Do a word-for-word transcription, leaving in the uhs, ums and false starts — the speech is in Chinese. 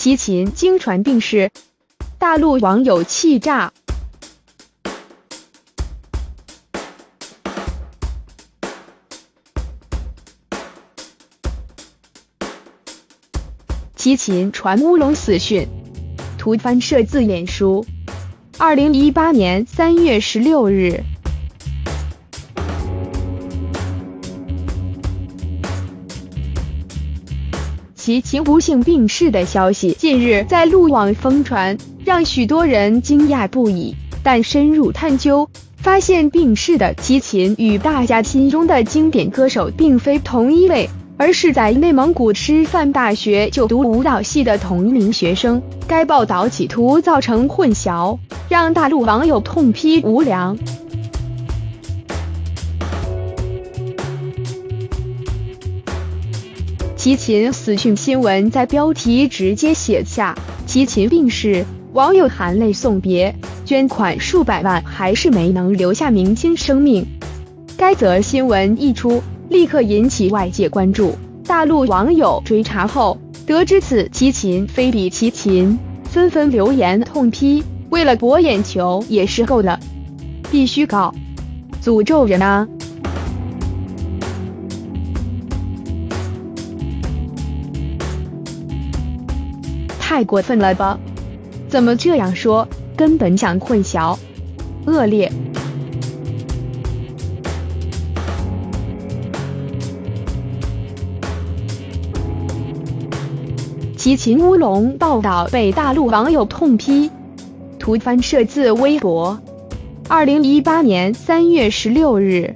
其琴经传定是大陆网友气炸。其琴传乌龙死讯，图翻摄自脸书，二零一八年三月十六日。 其琴不幸病逝的消息近日在路网疯传，让许多人惊讶不已。但深入探究，发现病逝的其琴与大家心中的经典歌手并非同一位，而是在内蒙古师范大学就读舞蹈系的同名学生。该报道企图造成混淆，让大陆网友痛批无良。 其琴死讯新闻在标题直接写下“其琴病逝”，网友含泪送别，捐款数百万还是没能留下明星生命。该则新闻一出，立刻引起外界关注。大陆网友追查后，得知此其琴非彼其琴，纷纷留言痛批：“为了博眼球也是够了，必须告，诅咒人啊！” 太过分了吧？怎么这样说？根本想混淆，恶劣。其琴乌龙报道被大陆网友痛批，图翻摄自微博，二零一八年三月十六日。